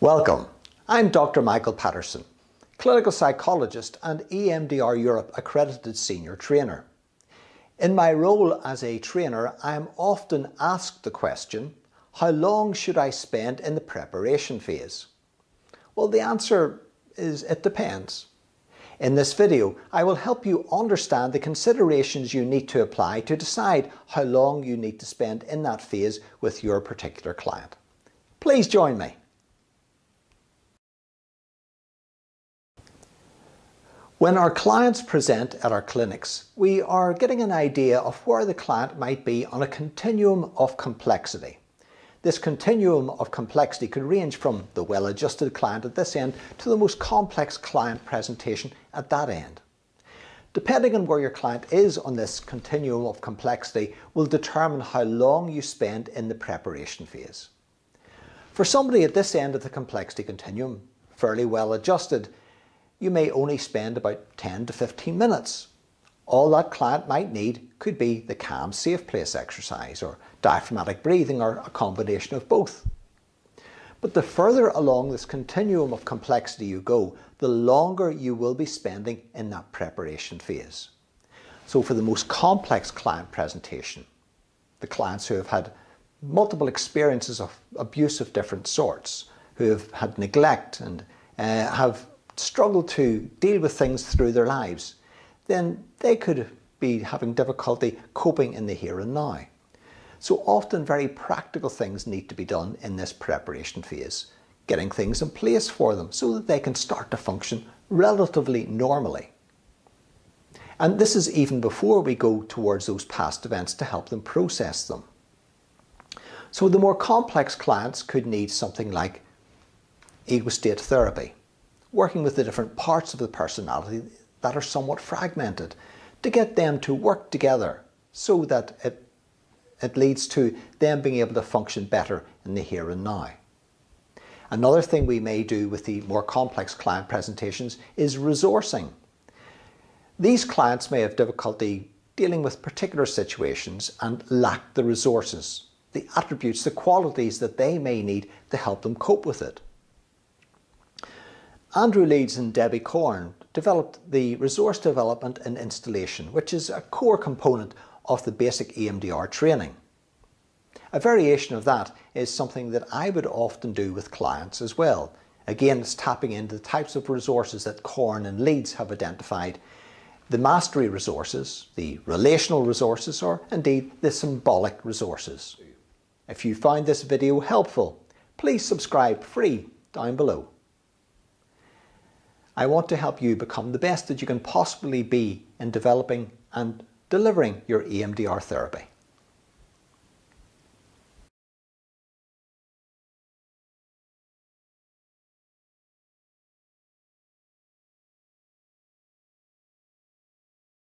Welcome. I'm Dr. Michael Paterson, clinical psychologist and EMDR Europe accredited senior trainer. In my role as a trainer, I am often asked the question, how long should I spend in the preparation phase? Well, the answer is it depends. In this video, I will help you understand the considerations you need to apply to decide how long you need to spend in that phase with your particular client. Please join me. When our clients present at our clinics, we are getting an idea of where the client might be on a continuum of complexity. This continuum of complexity could range from the well-adjusted client at this end to the most complex client presentation at that end. Depending on where your client is on this continuum of complexity will determine how long you spend in the preparation phase. For somebody at this end of the complexity continuum, fairly well-adjusted, you may only spend about 10 to 15 minutes. All that client might need could be the calm, safe place exercise or diaphragmatic breathing or a combination of both. But the further along this continuum of complexity you go, the longer you will be spending in that preparation phase. So for the most complex client presentation, the clients who have had multiple experiences of abuse of different sorts, who have had neglect and have struggle to deal with things through their lives, then they could be having difficulty coping in the here and now. So often very practical things need to be done in this preparation phase, getting things in place for them so that they can start to function relatively normally. And this is even before we go towards those past events to help them process them. So the more complex clients could need something like ego state therapy, working with the different parts of the personality that are somewhat fragmented to get them to work together so that it leads to them being able to function better in the here and now. Another thing we may do with the more complex client presentations is resourcing. These clients may have difficulty dealing with particular situations and lack the resources, the attributes, the qualities that they may need to help them cope with it. Andrew Leeds and Debbie Korn developed the resource development and installation, which is a core component of the basic EMDR training. A variation of that is something that I would often do with clients as well. Again, it's tapping into the types of resources that Korn and Leeds have identified, the mastery resources, the relational resources, or indeed the symbolic resources. If you found this video helpful, please subscribe free down below. I want to help you become the best that you can possibly be in developing and delivering your EMDR therapy.